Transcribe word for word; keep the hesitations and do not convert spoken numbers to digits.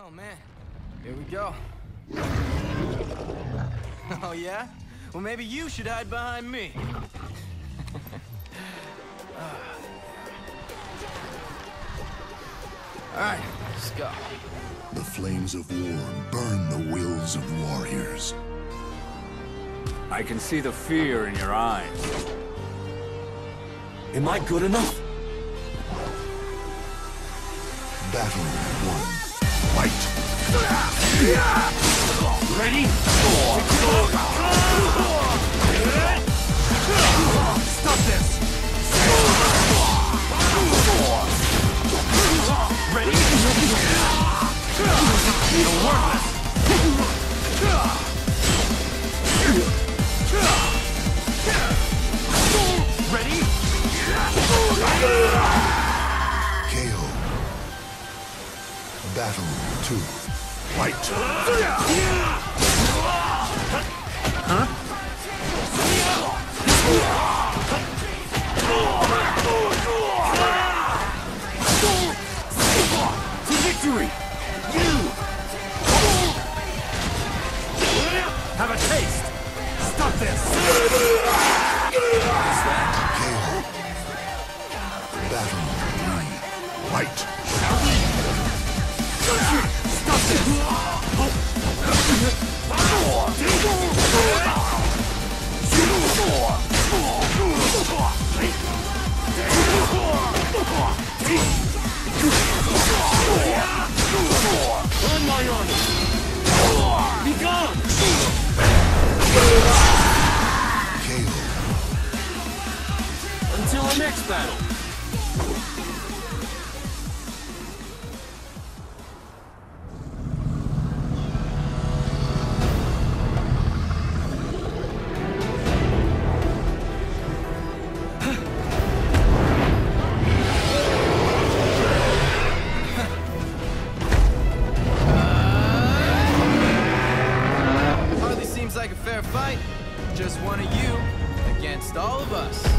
Oh man, here we go. Oh yeah? Well, maybe you should hide behind me. All right, let's go. The flames of war burn the wills of warriors. I can see the fear in your eyes. Am I good enough? Battle one. Fight. Ready? Stop this. Ready? It'll work. Ready? K O. Battle two. Fight. Huh? To victory! You! Have a taste! Stop this! K O. Battle three. Fight! Stop this! Run, my army! Be gone! K O. Until our next battle! Like a fair fight, just one of you against all of us.